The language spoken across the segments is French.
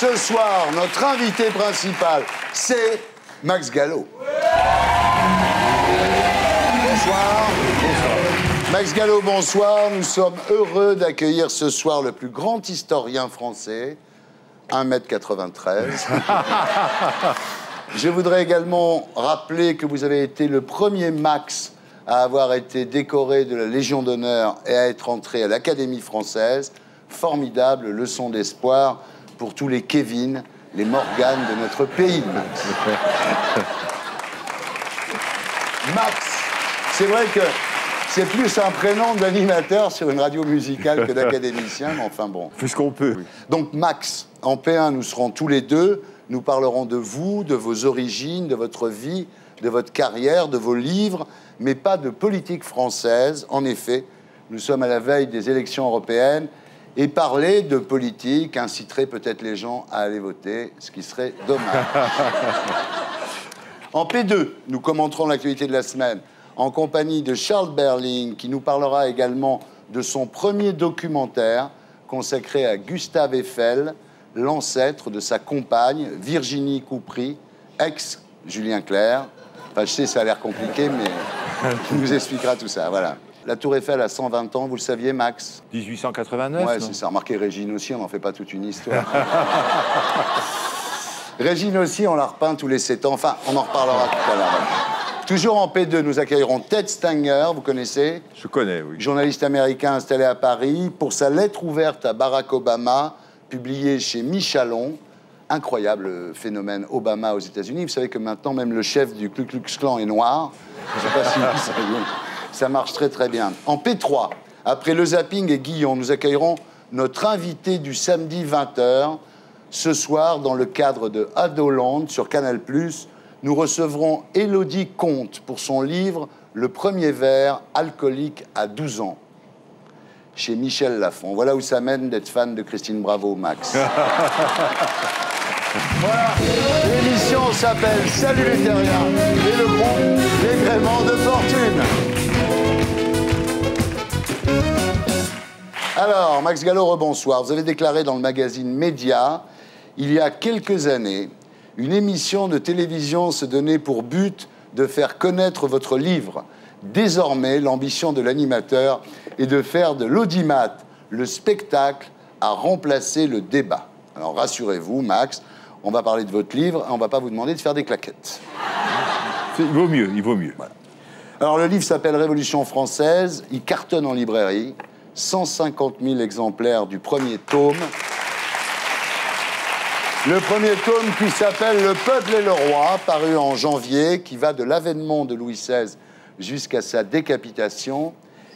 Ce soir, notre invité principal, c'est Max Gallo. Bonsoir. Max Gallo, bonsoir. Nous sommes heureux d'accueillir ce soir le plus grand historien français, 1m93. Je voudrais également rappeler que vous avez été le premier Max à avoir été décoré de la Légion d'honneur et à être entré à l'Académie française. Formidable leçon d'espoir pour tous les Kevin, les Morganes de notre pays, Max. Max, c'est vrai que c'est plus un prénom d'animateur sur une radio musicale que d'académicien, mais enfin bon. Puisqu'on peut. Donc Max, en P1, nous serons tous les deux. Nous parlerons de vous, de vos origines, de votre vie, de votre carrière, de vos livres, mais pas de politique française. En effet, nous sommes à la veille des élections européennes et parler de politique inciterait peut-être les gens à aller voter, ce qui serait dommage. En P2, nous commenterons l'actualité de la semaine en compagnie de Charles Berling, qui nous parlera également de son premier documentaire consacré à Gustave Eiffel, l'ancêtre de sa compagne, Virginie Coupry, ex-Julien Clerc. Enfin, je sais, ça a l'air compliqué, mais il nous expliquera tout ça, voilà. La Tour Eiffel a 120 ans, vous le saviez, Max? 1889. Ouais, c'est ça. Remarquez, Régine aussi, on n'en fait pas toute une histoire. Régine aussi, on la repeint tous les 7 ans. Enfin, on en reparlera tout à l'heure. Toujours en P2, nous accueillerons Ted Stanger, vous connaissez? Je connais, oui. Journaliste américain installé à Paris, pour sa lettre ouverte à Barack Obama, publié chez Michalon. Incroyable phénomène Obama aux États-Unis. Vous savez que maintenant, même le chef du Ku Klux Klan est noir. Je ne sais pas si vous savez. Ça marche très, très bien. En P3, après le zapping et Guillon, nous accueillerons notre invité du samedi 20 h. Ce soir, dans le cadre de Adoland sur Canal+, nous recevrons Elodie Comte pour son livre « Le premier verre, alcoolique à 12 ans ». Chez Michel Lafon. Voilà où ça mène d'être fan de Christine Bravo, Max. Voilà, l'émission s'appelle Salut les terriens et le groupe Les Gréments de Fortune. Alors, Max Gallo, rebonsoir. Vous avez déclaré dans le magazine Média, il y a quelques années, une émission de télévision se donnait pour but de faire connaître votre livre. Désormais, l'ambition de l'animateur est de faire de l'audimat le spectacle à remplacer le débat. Alors rassurez-vous, Max, on va parler de votre livre et on ne va pas vous demander de faire des claquettes. Il vaut mieux, il vaut mieux. Voilà. Alors le livre s'appelle Révolution française, il cartonne en librairie, 150 000 exemplaires du premier tome. Le premier tome qui s'appelle Le peuple et le roi, paru en janvier, qui va de l'avènement de Louis XVI jusqu'à sa décapitation,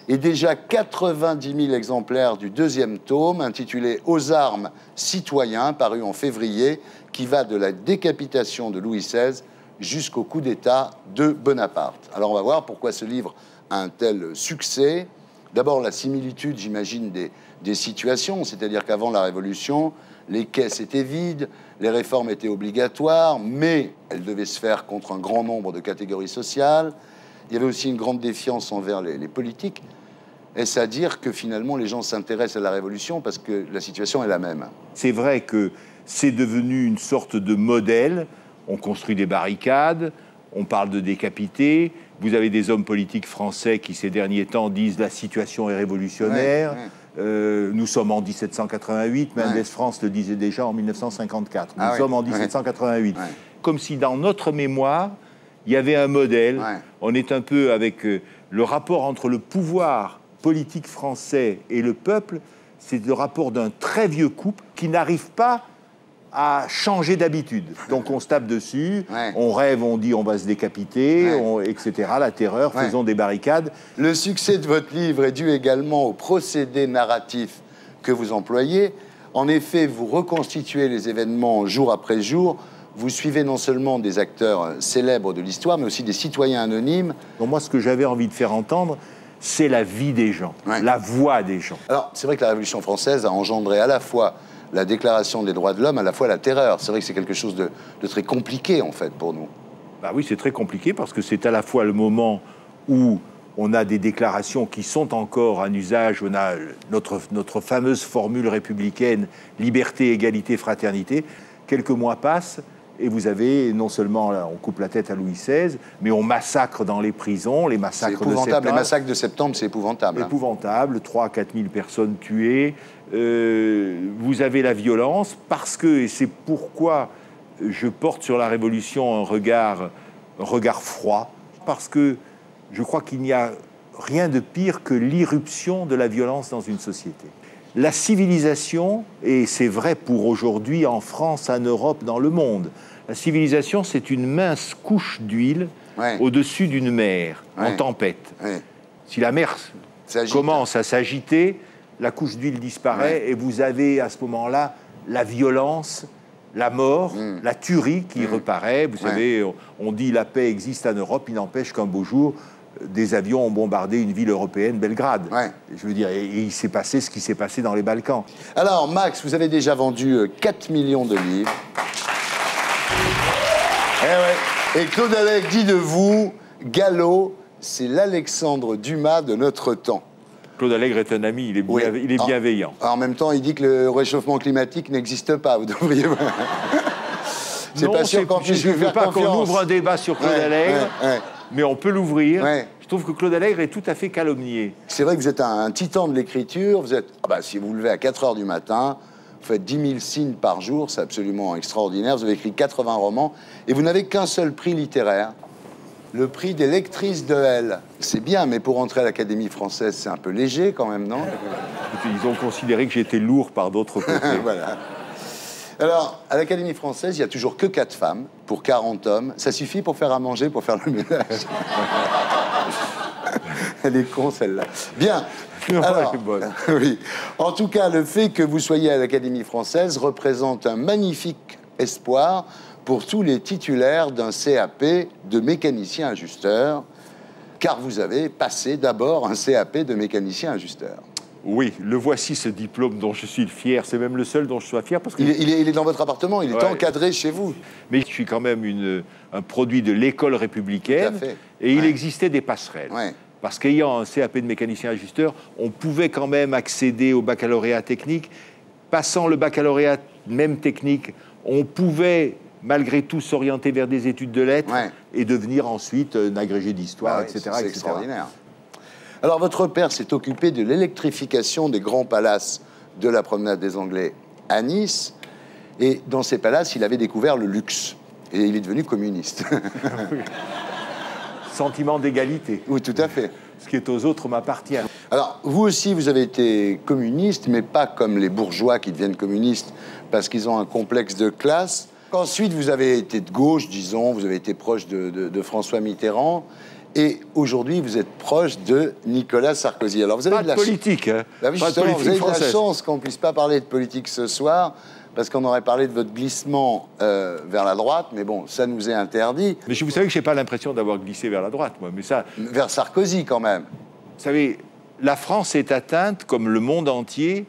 et déjà 90 000 exemplaires du deuxième tome, intitulé « Aux armes, citoyens », paru en février, qui va de la décapitation de Louis XVI jusqu'au coup d'État de Bonaparte. Alors on va voir pourquoi ce livre a un tel succès. D'abord la similitude, j'imagine, des situations, c'est-à-dire qu'avant la Révolution, les caisses étaient vides, les réformes étaient obligatoires, mais elles devaient se faire contre un grand nombre de catégories sociales. Il y avait aussi une grande défiance envers les politiques. Est-ce à dire que finalement les gens s'intéressent à la Révolution parce que la situation est la même? C'est vrai que c'est devenu une sorte de modèle. On construit des barricades, on parle de décapités. Vous avez des hommes politiques français qui ces derniers temps disent la situation est révolutionnaire. Ouais, ouais. Nous sommes en 1788, Mendès France le disait déjà en 1954. Nous sommes en 1788. Ouais. Comme si dans notre mémoire, il y avait un modèle. Ouais. On est un peu avec le rapport entre le pouvoir politique français et le peuple. C'est le rapport d'un très vieux couple qui n'arrive pas à changer d'habitude. Donc on se tape dessus, on rêve, on dit on va se décapiter, etc. La terreur, faisons des barricades. Le succès de votre livre est dû également au procédé narratif que vous employez. En effet, vous reconstituez les événements jour après jour. Vous suivez non seulement des acteurs célèbres de l'histoire, mais aussi des citoyens anonymes. Donc moi, ce que j'avais envie de faire entendre, c'est la vie des gens, la voix des gens. Alors, c'est vrai que la Révolution française a engendré à la fois la déclaration des droits de l'homme, à la fois la terreur. C'est vrai que c'est quelque chose de très compliqué, en fait, pour nous. Bah oui, c'est très compliqué, parce que c'est à la fois le moment où on a des déclarations qui sont encore en usage, on a notre fameuse formule républicaine « liberté, égalité, fraternité ». Quelques mois passent et vous avez, non seulement là, on coupe la tête à Louis XVI, mais on massacre dans les prisons, les massacres de septembre. Les massacres de septembre, c'est épouvantable. Hein. Épouvantable, 3 à 4 000 personnes tuées. Vous avez la violence parce que, et c'est pourquoi je porte sur la Révolution un regard froid, parce que je crois qu'il n'y a rien de pire que l'irruption de la violence dans une société. La civilisation, et c'est vrai pour aujourd'hui en France, en Europe, dans le monde, la civilisation, c'est une mince couche d'huile au-dessus d'une mer, en tempête. Si la mer commence à s'agiter, la couche d'huile disparaît et vous avez à ce moment-là la violence, la mort, la tuerie qui reparaît. Vous savez, on dit la paix existe en Europe, il n'empêche qu'un beau jour, des avions ont bombardé une ville européenne, Belgrade. Je veux dire, et il s'est passé ce qui s'est passé dans les Balkans. Alors, Max, vous avez déjà vendu 4 millions de livres. Et Claude Allègre dit de vous, Gallo, c'est l'Alexandre Dumas de notre temps. Claude Allègre est un ami, il est bienveillant. En même temps, il dit que le réchauffement climatique n'existe pas, vous devriez voir. C'est pas sûr qu'on puisse lui faire confiance. Je ne veux pas qu'on ouvre un débat sur Claude Allègre. Mais on peut l'ouvrir. Je trouve que Claude Allègre est tout à fait calomnié. C'est vrai que vous êtes un titan de l'écriture. Vous êtes, si vous vous levez à 4 h du matin, vous faites 10 000 signes par jour, c'est absolument extraordinaire. Vous avez écrit 80 romans et vous n'avez qu'un seul prix littéraire, le prix des lectrices de L. C'est bien, mais pour entrer à l'Académie française, c'est un peu léger quand même, non? Ils ont considéré que j'étais lourd par d'autres côtés. Voilà. Alors, à l'Académie française, il n'y a toujours que 4 femmes pour 40 hommes. Ça suffit pour faire à manger, pour faire le ménage. Elle est con, celle-là. Bien. Alors, elle est bonne. Oui. En tout cas, le fait que vous soyez à l'Académie française représente un magnifique espoir pour tous les titulaires d'un CAP de mécanicien ajusteur, car vous avez passé d'abord un CAP de mécanicien ajusteur. Oui, le voici, ce diplôme dont je suis fier. C'est même le seul dont je sois fier parce que... Il est dans votre appartement, il est encadré chez vous. Mais je suis quand même un produit de l'école républicaine. Tout à fait. Et il existait des passerelles. Parce qu'ayant un CAP de mécanicien ajusteur, on pouvait quand même accéder au baccalauréat technique. Passant le baccalauréat même technique, on pouvait malgré tout s'orienter vers des études de lettres et devenir ensuite un agrégé d'histoire, etc. C'est extraordinaire. Alors, votre père s'est occupé de l'électrification des grands palaces de la promenade des Anglais à Nice. Et dans ces palaces, il avait découvert le luxe. Et il est devenu communiste. Sentiment d'égalité. Oui, tout à fait. Ce qui est aux autres m'appartient. Alors, vous aussi, vous avez été communiste, mais pas comme les bourgeois qui deviennent communistes parce qu'ils ont un complexe de classe. Ensuite, vous avez été de gauche, disons, vous avez été proche de François Mitterrand. Et aujourd'hui, vous êtes proche de Nicolas Sarkozy. Alors, vous avez de la politique, hein. Pas de politique, vous avez de la chance qu'on ne puisse pas parler de politique ce soir, parce qu'on aurait parlé de votre glissement vers la droite, mais bon, ça nous est interdit. Mais vous savez que je n'ai pas l'impression d'avoir glissé vers la droite, moi, mais ça... Vers Sarkozy, quand même. Vous savez, la France est atteinte, comme le monde entier,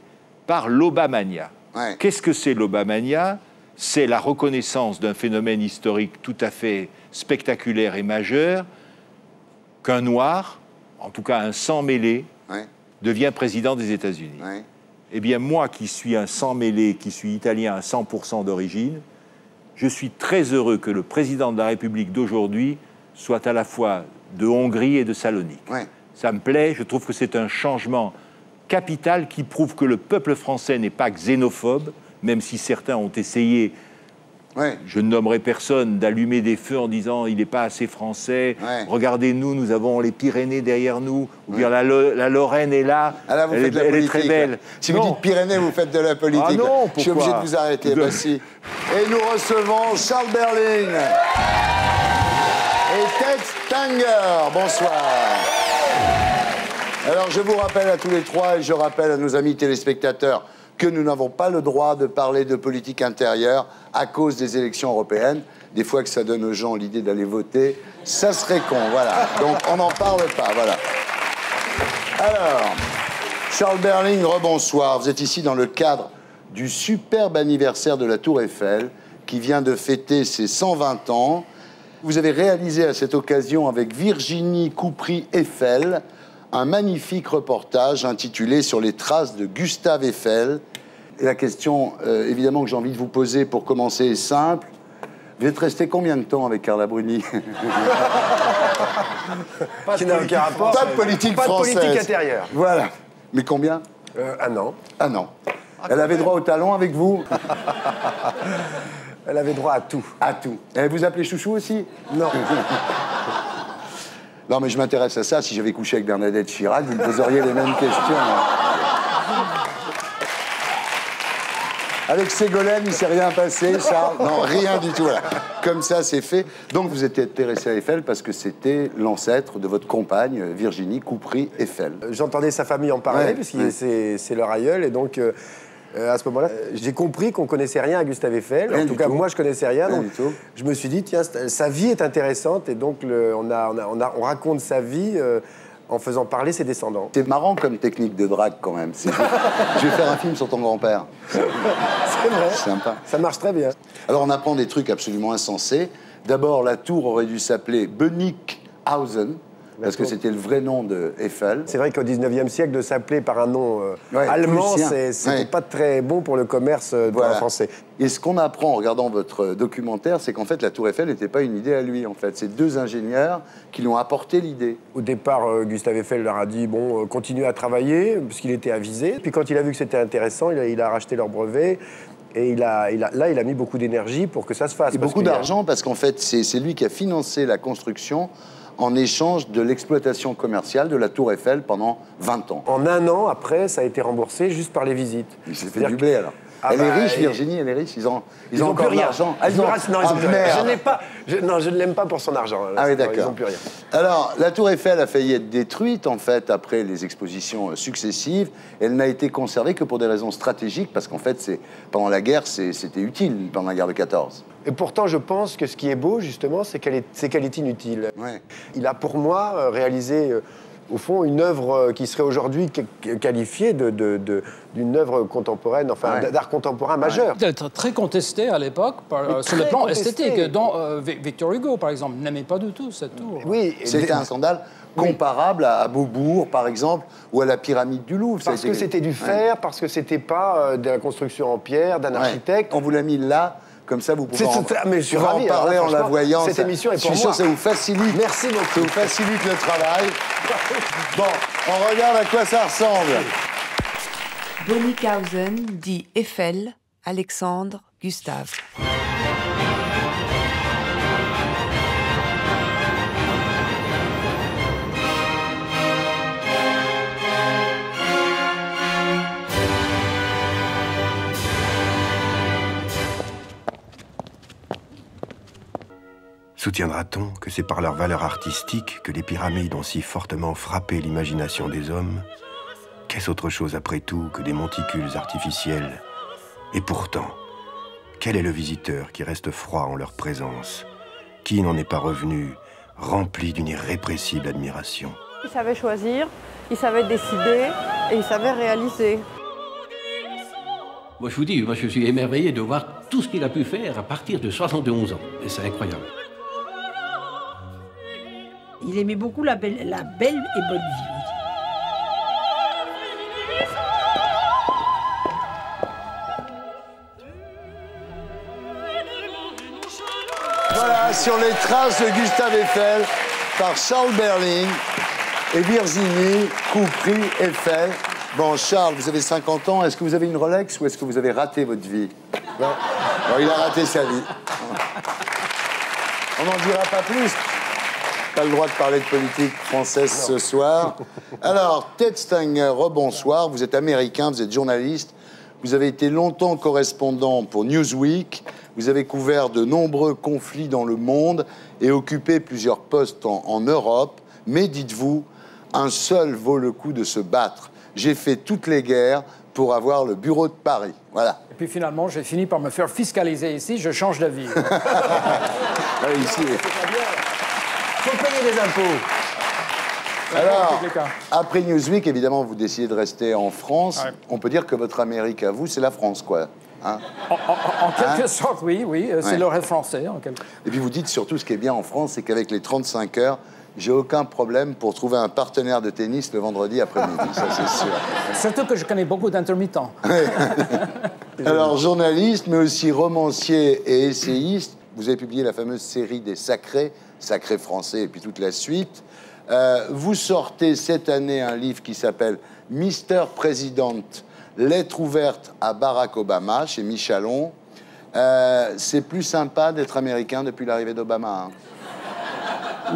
par l'Obamania. Qu'est-ce que c'est l'Obamania? C'est la reconnaissance d'un phénomène historique tout à fait spectaculaire et majeur, qu'un noir, en tout cas un sang mêlé, devient président des États-Unis. Eh bien, moi qui suis un sang mêlé, qui suis italien à 100% d'origine, je suis très heureux que le président de la République d'aujourd'hui soit à la fois de Hongrie et de Salonique. Ça me plaît, je trouve que c'est un changement capital qui prouve que le peuple français n'est pas xénophobe, même si certains ont essayé... Je ne nommerai personne d'allumer des feux en disant il n'est pas assez français. Regardez-nous, nous avons les Pyrénées derrière nous. Ou bien la Lorraine est là. Ah là, vous faites de la politique, elle est très belle. Là. Si vous dites Pyrénées, vous faites de la politique. Ah non, pourquoi? Je suis obligé de vous arrêter. Bah, si. Et nous recevons Charles Berling et Ted Stanger. Bonsoir. Alors je vous rappelle à tous les trois et je rappelle à nos amis téléspectateurs que nous n'avons pas le droit de parler de politique intérieure à cause des élections européennes. Des fois que ça donne aux gens l'idée d'aller voter, ça serait con, voilà. Donc on n'en parle pas, voilà. Alors, Charles Berling, rebonsoir. Vous êtes ici dans le cadre du superbe anniversaire de la Tour Eiffel qui vient de fêter ses 120 ans. vous avez réalisé à cette occasion avec Virginie Coupry-Eiffel un magnifique reportage intitulé « Sur les traces de Gustave Eiffel ». Et la question, évidemment, que j'ai envie de vous poser pour commencer est simple. Vous êtes resté combien de temps avec Carla Bruni? Pas de politique, rapport, pas de politique française. Pas de politique intérieure. Voilà. Mais combien? Un an. Un an. Ah, elle avait droit au talent avec vous? Elle avait droit à tout. À tout. Elle vous appelait Chouchou aussi? Non. Non, mais je m'intéresse à ça. Si j'avais couché avec Bernadette Chirac, vous me poseriez les mêmes questions. Avec Ségolène, il ne s'est rien passé, Charles? Non, rien du tout. Voilà. Comme ça, c'est fait. Donc, vous étiez intéressé à Eiffel parce que c'était l'ancêtre de votre compagne, Virginie Coupry-Eiffel. J'entendais sa famille en parler, ouais, puisque c'est leur aïeul. Et donc, à ce moment-là, j'ai compris qu'on ne connaissait rien à Gustave Eiffel. Rien en tout cas, moi, je ne connaissais rien. Donc, je me suis dit, tiens, sa vie est intéressante. Et donc, on raconte sa vie... en faisant parler ses descendants. C'est marrant comme technique de drague, quand même. Je vais faire un film sur ton grand-père. C'est vrai. Sympa. Ça marche très bien. Alors, on apprend des trucs absolument insensés. D'abord, la tour aurait dû s'appeler Bennickhausen, parce que c'était le vrai nom de Eiffel. C'est vrai qu'au 19e siècle, de s'appeler par un nom allemand, c'était pas très bon pour le commerce français. Et ce qu'on apprend en regardant votre documentaire, c'est qu'en fait, la tour Eiffel n'était pas une idée à lui, en fait. C'est deux ingénieurs qui lui ont apporté l'idée. Au départ, Gustave Eiffel leur a dit, bon, continuez à travailler, puisqu'il était avisé. Puis quand il a vu que c'était intéressant, il a racheté leur brevet. Et il a mis beaucoup d'énergie pour que ça se fasse. Et beaucoup d'argent, parce qu'en fait, c'est lui qui a financé la construction en échange de l'exploitation commerciale de la tour Eiffel pendant 20 ans. En un an, après, ça a été remboursé juste par les visites. Il s'est fait du blé, alors. Ah elle est riche, Virginie, elle est riche. Ils ont encore de l'argent. Ils n'ont plus rien. Non, je ne l'aime pas pour son argent. Ah oui, d'accord. Ils n'ont plus rien. Alors, la tour Eiffel a failli être détruite, en fait, après les expositions successives. Elle n'a été conservée que pour des raisons stratégiques, parce qu'en fait, pendant la guerre, c'était utile, pendant la guerre de 14. Et pourtant, je pense que ce qui est beau, justement, c'est qu'elle est inutile. Ouais. Il a, pour moi, réalisé... au fond, une œuvre qui serait aujourd'hui qualifiée d'une œuvre contemporaine, enfin d'art contemporain majeur. Très contestée à l'époque sur le plan esthétique. Dont Victor Hugo, par exemple, n'aimait pas du tout cette tour. Oui, c'était un scandale comparable à Beaubourg, par exemple, ou à la pyramide du Louvre. Parce que c'était du fer, parce que c'était pas de la construction en pierre, d'un architecte. On vous l'a mis là, comme ça vous pouvez en parler en la voyant. Cette émission est pour moi. Je suis sûr que ça vous facilite. Merci beaucoup. Ça vous facilite le travail. Bon, on regarde à quoi ça ressemble. Bennickhausen dit Eiffel, Alexandre, Gustave. Soutiendra-t-on que c'est par leur valeur artistique que les pyramides ont si fortement frappé l'imagination des hommes? Qu'est-ce autre chose après tout que des monticules artificiels? Et pourtant, quel est le visiteur qui reste froid en leur présence? Qui n'en est pas revenu, rempli d'une irrépressible admiration? Il savait choisir, il savait décider et il savait réaliser. Moi je vous dis, moi je suis émerveillé de voir tout ce qu'il a pu faire à partir de 71 ans. Et c'est incroyable. Il aimait beaucoup la belle et bonne vie. Voilà, sur les traces de Gustave Eiffel, par Charles Berling et Virginie Coupry-Eiffel. Bon, Charles, vous avez 50 ans, est-ce que vous avez une Rolex ou est-ce que vous avez raté votre vie? Non. Bon, il a raté sa vie. On n'en dira pas plus. Pas le droit de parler de politique française ce soir. Alors, Ted Stanger, rebonsoir. Vous êtes américain, vous êtes journaliste. Vous avez été longtemps correspondant pour Newsweek. Vous avez couvert de nombreux conflits dans le monde et occupé plusieurs postes en Europe. Mais dites-vous, un seul vaut le coup de se battre. J'ai fait toutes les guerres pour avoir le bureau de Paris. Voilà. Et puis finalement, j'ai fini par me faire fiscaliser ici. Je change d'avis. Ici. Faut payer des impôts. Alors, après Newsweek, évidemment, vous décidez de rester en France. Ouais. On peut dire que votre Amérique à vous, c'est la France, quoi. Hein? En quelque sorte, oui, oui. C'est le rêve français. En quelque... Et puis vous dites surtout, ce qui est bien en France, c'est qu'avec les 35 heures, j'ai aucun problème pour trouver un partenaire de tennis le vendredi après-midi, ça c'est sûr. Surtout que je connais beaucoup d'intermittents. Alors, journaliste, mais aussi romancier et essayiste, vous avez publié la fameuse série des Sacrés, Sacrés français et puis toute la suite. Vous sortez cette année un livre qui s'appelle « Mister Président, lettre ouverte à Barack Obama » chez Michalon. C'est plus sympa d'être américain depuis l'arrivée d'Obama, hein.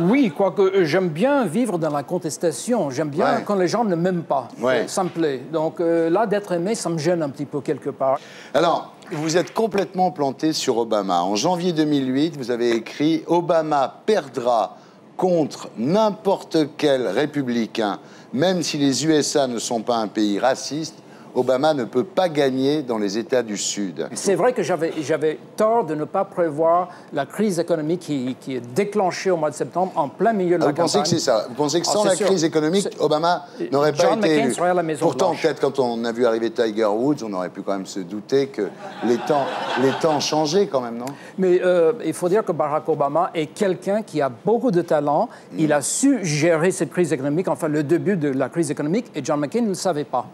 Oui, quoique j'aime bien vivre dans la contestation. J'aime bien quand les gens ne m'aiment pas. Ça me plaît. Donc là, d'être aimé, ça me gêne un petit peu quelque part. Alors, vous êtes complètement planté sur Obama. En janvier 2008, vous avez écrit « Obama perdra contre n'importe quel républicain. Même si les USA ne sont pas un pays raciste, Obama ne peut pas gagner dans les États du Sud. » C'est vrai que j'avais tort de ne pas prévoir la crise économique qui est déclenchée au mois de septembre en plein milieu de la campagne. Vous pensez que c'est ça? Vous pensez que sans la crise économique, Obama n'aurait pas été élu? Pourtant, peut-être quand on a vu arriver Tiger Woods, on aurait pu quand même se douter que les temps changeaient quand même, non? Mais il faut dire que Barack Obama est quelqu'un qui a beaucoup de talent. Il a su gérer cette crise économique, enfin le début de la crise économique, et John McCain ne le savait pas.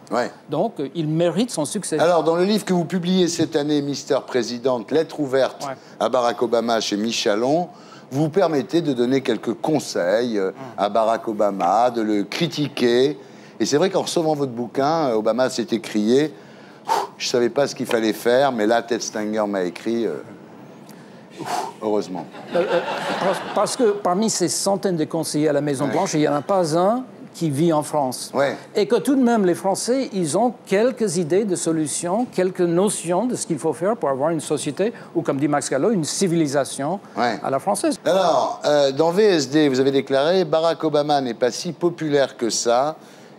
Donc, il mérite son succès. Alors, dans le livre que vous publiez cette année, Mister Président, lettre ouverte à Barack Obama chez Michalon, vous permettez de donner quelques conseils à Barack Obama, de le critiquer. Et c'est vrai qu'en recevant votre bouquin, Obama s'est écrié « Je ne savais pas ce qu'il fallait faire, mais là, Ted Stanger m'a écrit... » Heureusement. Parce que parmi ces centaines de conseillers à la Maison-Blanche, il n'y en a pas un qui vit en France. Et que tout de même, les Français, ils ont quelques idées de solutions, quelques notions de ce qu'il faut faire pour avoir une société, ou comme dit Max Gallo, une civilisation à la française. Alors, dans VSD, vous avez déclaré « Barack Obama n'est pas si populaire que ça,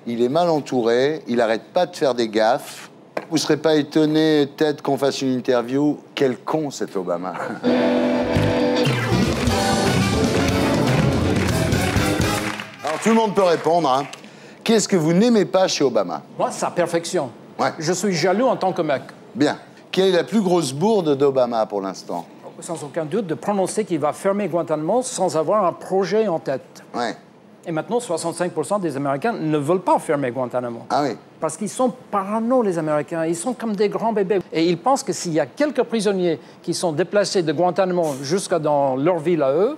il est mal entouré, il n'arrête pas de faire des gaffes. Vous ne serez pas étonné, Ted, qu'on fasse une interview. Quel con, cet Obama !» Tout le monde peut répondre, hein. Qu'est-ce que vous n'aimez pas chez Obama? Moi, sa perfection. Je suis jaloux en tant que mec. Bien. Quelle est la plus grosse bourde d'Obama pour l'instant? Sans aucun doute, de prononcer qu'il va fermer Guantanamo sans avoir un projet en tête. Et maintenant, 65% des Américains ne veulent pas fermer Guantanamo. Parce qu'ils sont parano, les Américains. Ils sont comme des grands bébés. Et ils pensent que s'il y a quelques prisonniers qui sont déplacés de Guantanamo jusqu'à dans leur ville à eux,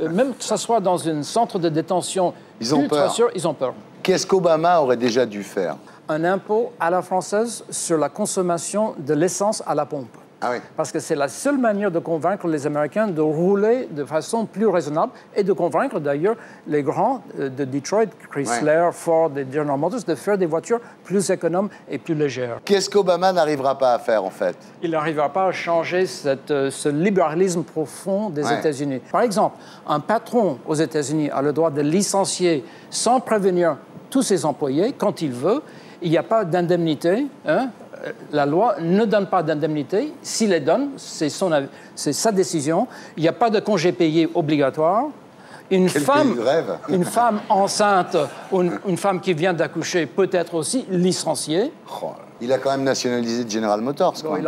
même que ce soit dans un centre de détention, ils ont peur. Ils ont peur. Qu'est-ce qu'Obama aurait déjà dû faire? Un impôt à la française sur la consommation de l'essence à la pompe. Parce que c'est la seule manière de convaincre les Américains de rouler de façon plus raisonnable et de convaincre d'ailleurs les grands de Detroit, Chrysler, Ford et General Motors de faire des voitures plus économes et plus légères. Qu'est-ce qu'Obama n'arrivera pas à faire en fait? Il n'arrivera pas à changer ce libéralisme profond des États-Unis. Par exemple, un patron aux États-Unis a le droit de licencier sans prévenir tous ses employés quand il veut. Il n'y a pas d'indemnité, hein? La loi ne donne pas d'indemnité. S'il les donne, c'est sa décision. Il n'y a pas de congé payé obligatoire. Une femme enceinte ou une femme qui vient d'accoucher peut être aussi licenciée. Il a quand même nationalisé General Motors. Non, il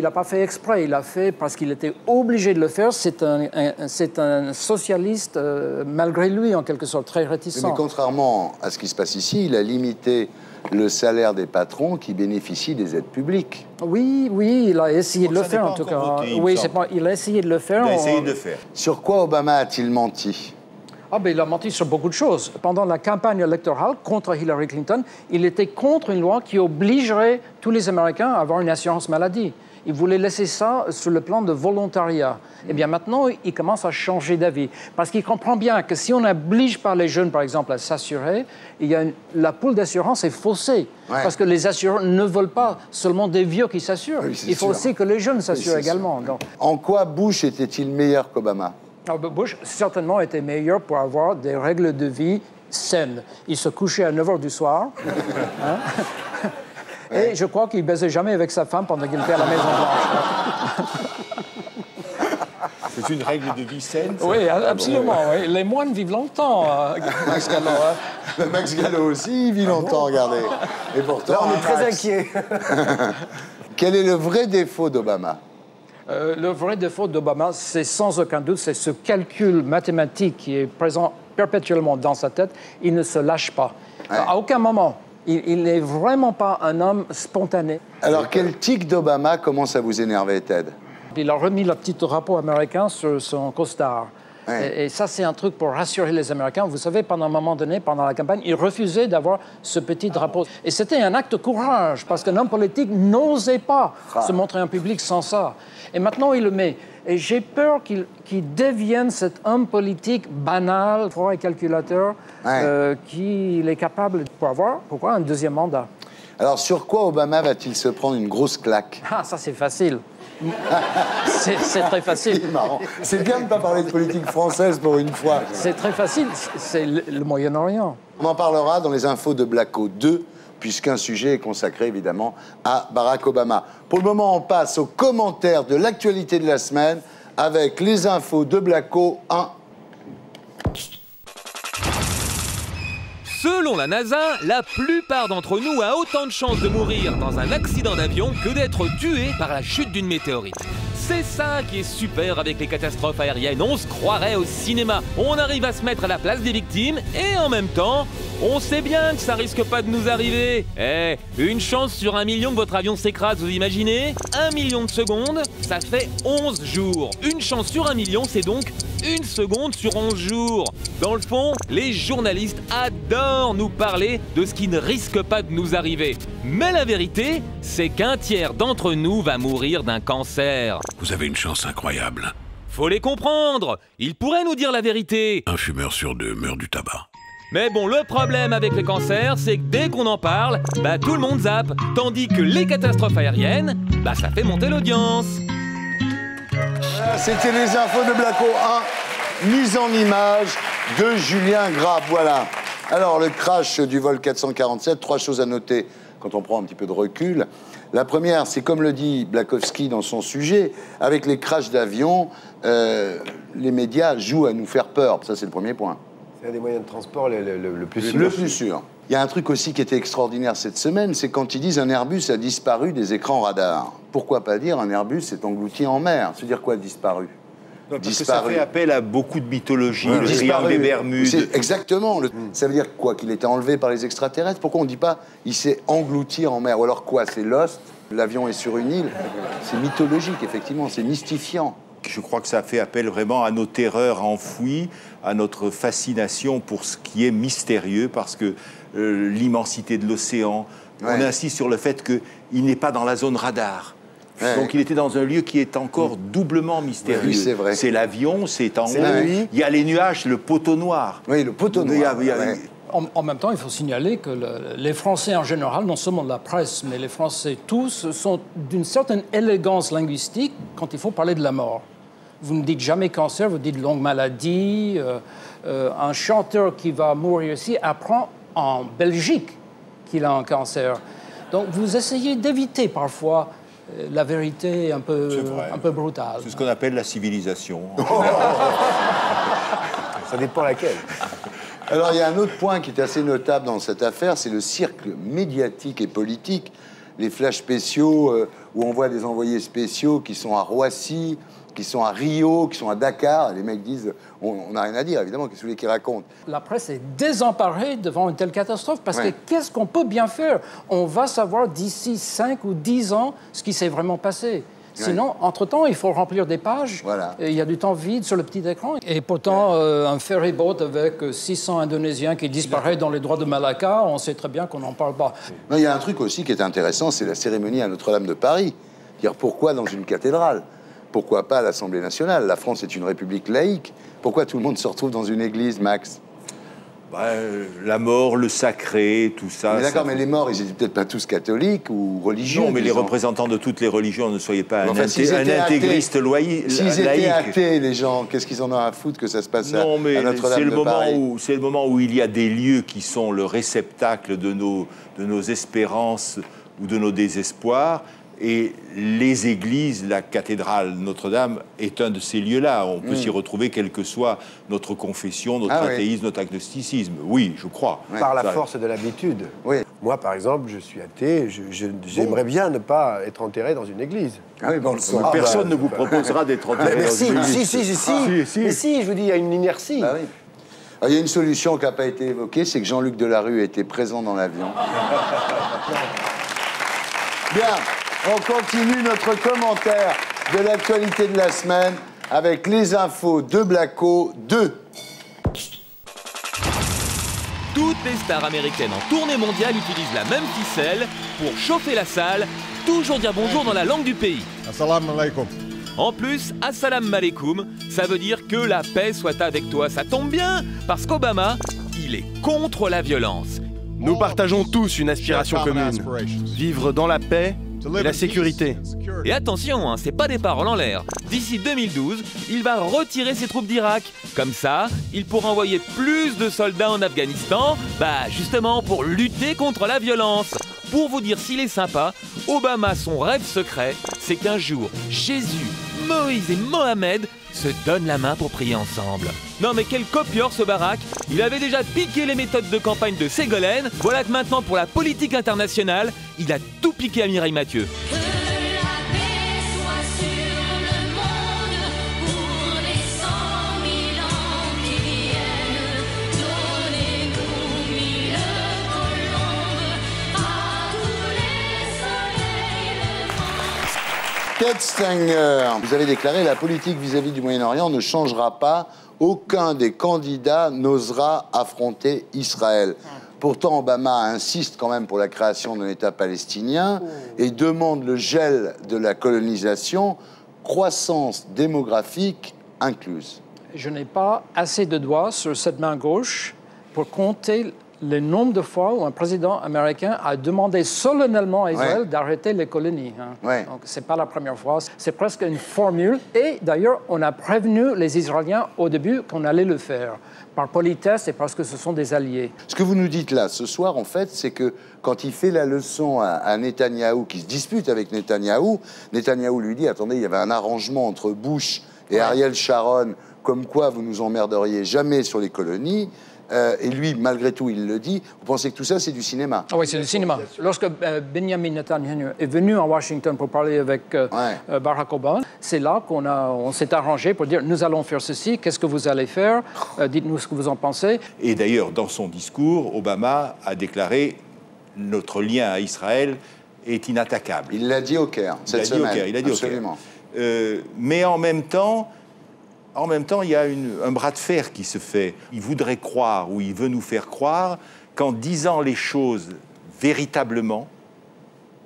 n'a pas fait exprès. Il l'a fait parce qu'il était obligé de le faire. C'est un socialiste, malgré lui, en quelque sorte, très réticent. Mais contrairement à ce qui se passe ici, il a limité le salaire des patrons qui bénéficient des aides publiques. Oui, oui, il a essayé de le faire en tout cas. Oui, il a essayé de le faire. Il a essayé de le faire. Sur quoi Obama a-t-il menti? Ah ben, il a menti sur beaucoup de choses. Pendant la campagne électorale contre Hillary Clinton, il était contre une loi qui obligerait tous les Américains à avoir une assurance maladie. Il voulait laisser ça sur le plan de volontariat. Eh bien, maintenant, il commence à changer d'avis. Parce qu'il comprend bien que si on n'oblige pas les jeunes, par exemple, à s'assurer, la pool d'assurance est faussée. Parce que les assureurs ne veulent pas seulement des vieux qui s'assurent. Il faut aussi que les jeunes s'assurent également. Donc... En quoi Bush était-il meilleur qu'Obama? Bush, certainement, était meilleur pour avoir des règles de vie saines. Il se couchait à 9 h du soir. Et je crois qu'il ne baisait jamais avec sa femme pendant qu'il était à la Maison-Blanche. C'est une règle de vie saine. Oui, absolument. Oui. Les moines vivent longtemps, Max Gallo. Max Gallo aussi, il vit longtemps, regardez. Et pourtant, là, on est très inquiets. Quel est le vrai défaut d'Obama ? Le vrai défaut d'Obama, c'est sans aucun doute, c'est ce calcul mathématique qui est présent perpétuellement dans sa tête. Il ne se lâche pas. Ouais. À aucun moment. Il n'est vraiment pas un homme spontané. Alors, quel tic d'Obama commence à vous énerver, Ted? Il a remis le petit drapeau américain sur son costard. Ouais. Et ça, c'est un truc pour rassurer les Américains. Vous savez, pendant un moment donné, pendant la campagne, il refusait d'avoir ce petit drapeau. Et c'était un acte de courage, parce qu'un homme politique n'osait pas se montrer en public sans ça. Et maintenant, il le met. Et j'ai peur qu'il devienne cet homme politique banal, froid et calculateur, ouais, qu'il est capable pour avoir, pourquoi, un deuxième mandat. Alors, sur quoi Obama va-t-il se prendre une grosse claque? Ah, ça, c'est facile. C'est très facile. C'est marrant. C'est bien de ne pas parler de politique française pour une fois. C'est très facile. C'est le Moyen-Orient. On en parlera dans les infos de Blacko 2, puisqu'un sujet est consacré, évidemment, à Barack Obama. Pour le moment, on passe aux commentaires de l'actualité de la semaine avec les infos de Blacko 1. Selon la NASA, la plupart d'entre nous a autant de chances de mourir dans un accident d'avion que d'être tué par la chute d'une météorite. C'est ça qui est super avec les catastrophes aériennes, on se croirait au cinéma. On arrive à se mettre à la place des victimes et en même temps, on sait bien que ça risque pas de nous arriver. Eh, une chance sur 1 million que votre avion s'écrase, vous imaginez? 1 million de secondes, ça fait 11 jours. Une chance sur 1 million, c'est donc 1 seconde sur 11 jours. Dans le fond, les journalistes adorent nous parler de ce qui ne risque pas de nous arriver. Mais la vérité, c'est qu'un tiers d'entre nous va mourir d'un cancer. Vous avez une chance incroyable. Faut les comprendre, ils pourraient nous dire la vérité. Un fumeur sur 2 meurt du tabac. Mais bon, le problème avec les cancers, c'est que dès qu'on en parle, bah tout le monde zappe. Tandis que les catastrophes aériennes, bah ça fait monter l'audience. Voilà, c'était les infos de Blacko 1, mise en image de Julien Grab. Voilà. Alors, le crash du vol 447, 3 choses à noter quand on prend un petit peu de recul. La première, c'est comme le dit Blakowski dans son sujet, avec les crashs d'avions, les médias jouent à nous faire peur. Ça, c'est le premier point. C'est un des moyens de transport le plus sûr. Le plus sûr. Il y a un truc aussi qui était extraordinaire cette semaine, c'est quand ils disent un Airbus a disparu des écrans radars. Pourquoi pas dire un Airbus est englouti en mer? C'est dire quoi, disparu? Non, parce que ça fait appel à beaucoup de mythologie, ouais, le triangle des Bermudes. Exactement. Ça veut dire quoi? Qu'il était enlevé par les extraterrestres? Pourquoi on ne dit pas il s'est englouti en mer? Ou alors quoi? C'est Lost? L'avion est sur une île? C'est mythologique, effectivement. C'est mystifiant. Je crois que ça fait appel vraiment à nos terreurs enfouies, à notre fascination pour ce qui est mystérieux, parce que l'immensité de l'océan, ouais, on insiste sur le fait qu'il n'est pas dans la zone radar. Ouais. Donc il était dans un lieu qui est encore doublement mystérieux. Oui, c'est vrai. C'est l'avion, c'est en haut. Il y a les nuages, le poteau noir. Oui, le poteau noir. Ouais. En même temps, il faut signaler que les Français en général, non seulement la presse, mais les Français tous, sont d'une certaine élégance linguistique quand il faut parler de la mort. Vous ne dites jamais cancer, vous dites longue maladie. Un chanteur qui va mourir ici apprend en Belgique qu'il a un cancer. Donc vous essayez d'éviter parfois la vérité un peu brutale. C'est ce qu'on appelle la civilisation. Ça dépend laquelle. Alors, il y a un autre point qui est assez notable dans cette affaire, c'est le cirque médiatique et politique. Les flashs spéciaux où on voit des envoyés spéciaux qui sont à Roissy, qui sont à Rio, qui sont à Dakar. Les mecs disent, on n'a rien à dire, évidemment, qu'est-ce qu'ils racontent. La presse est désemparée devant une telle catastrophe parce que qu'est-ce qu'on peut bien faire? On va savoir d'ici 5 ou 10 ans ce qui s'est vraiment passé. Sinon, entre-temps, il faut remplir des pages. Voilà. Et il y a du temps vide sur le petit écran. Et pourtant, un ferry-boat avec 600 Indonésiens qui disparaît dans les droits de Malacca, on sait très bien qu'on n'en parle pas. Non, il y a un truc aussi qui est intéressant, c'est la cérémonie à Notre-Dame de Paris. Pourquoi dans une cathédrale? Pourquoi pas à l'Assemblée nationale? La France est une république laïque. Pourquoi tout le monde se retrouve dans une église, Max? La mort, le sacré, tout ça... D'accord, mais les morts, ils n'étaient peut-être pas tous catholiques ou religieux. Non, mais les représentants de toutes les religions, ne soyez pas un intégriste laïque. S'ils étaient athées, les gens, qu'est-ce qu'ils en ont à foutre que ça se passe à Notre-Dame de Paris? C'est le moment où il y a des lieux qui sont le réceptacle de nos espérances ou de nos désespoirs. Et les églises, la cathédrale Notre-Dame est un de ces lieux-là. On peut s'y retrouver, quelle que soit notre confession, notre athéisme, notre agnosticisme. Oui, je crois. Par la force de l'habitude. Oui. Moi, par exemple, je suis athée. J'aimerais bien ne pas être enterré dans une église. Ah oui, bon, personne ne vous proposera d'être enterré dans une église. Si, je vous dis, il y a une inertie. Ah, oui. Il y a une solution qui n'a pas été évoquée, c'est que Jean-Luc Delarue était présent dans l'avion. Bien, on continue notre commentaire de l'actualité de la semaine avec les infos de Blacko 2. Toutes les stars américaines en tournée mondiale utilisent la même ficelle pour chauffer la salle, toujours dire bonjour dans la langue du pays. Assalamu alaikum. En plus, Assalam Alaikum, ça veut dire que la paix soit avec toi. Ça tombe bien, parce qu'Obama, il est contre la violence. Nous partageons tous une aspiration commune, vivre dans la paix et la sécurité. Et attention, hein, c'est pas des paroles en l'air. D'ici 2012, il va retirer ses troupes d'Irak. Comme ça, il pourra envoyer plus de soldats en Afghanistan, bah justement pour lutter contre la violence. Pour vous dire s'il est sympa, Obama, son rêve secret, c'est qu'un jour, Jésus, Moïse et Mohamed se donnent la main pour prier ensemble. Non mais quel copieur ce Barack! Il avait déjà piqué les méthodes de campagne de Ségolène, voilà que maintenant pour la politique internationale, il a tout piqué à Mireille Mathieu. Ted Stanger, vous avez déclaré « La politique vis-à-vis du Moyen-Orient ne changera pas. Aucun des candidats n'osera affronter Israël. » Pourtant, Obama insiste quand même pour la création d'un État palestinien et demande le gel de la colonisation, croissance démographique incluse. Je n'ai pas assez de doigts sur cette main gauche pour compter le nombre de fois où un président américain a demandé solennellement à Israël d'arrêter les colonies. Hein. Ouais. Donc, ce n'est pas la première fois. C'est presque une formule. Et d'ailleurs, on a prévenu les Israéliens au début qu'on allait le faire, par politesse et parce que ce sont des alliés. Ce que vous nous dites là, ce soir, en fait, c'est que quand il fait la leçon à Netanyahou, qui se dispute avec Netanyahou, Netanyahou lui dit, attendez, il y avait un arrangement entre Bush et Ariel Sharon, comme quoi vous nous emmerderiez jamais sur les colonies. Et lui, malgré tout, il le dit. Vous pensez que tout ça, c'est du cinéma? Ah oui, c'est du cinéma. Lorsque Benjamin Netanyahu est venu à Washington pour parler avec Barack Obama, c'est là qu'on s'est arrangé pour dire, nous allons faire ceci, qu'est-ce que vous allez faire? Dites-nous ce que vous en pensez. Et d'ailleurs, dans son discours, Obama a déclaré, notre lien à Israël est inattaquable. Il l'a dit au Caire, cette semaine. Il a dit au Caire, absolument. Mais en même temps... il y a un bras de fer qui se fait. Il voudrait croire, ou il veut nous faire croire, qu'en disant les choses véritablement,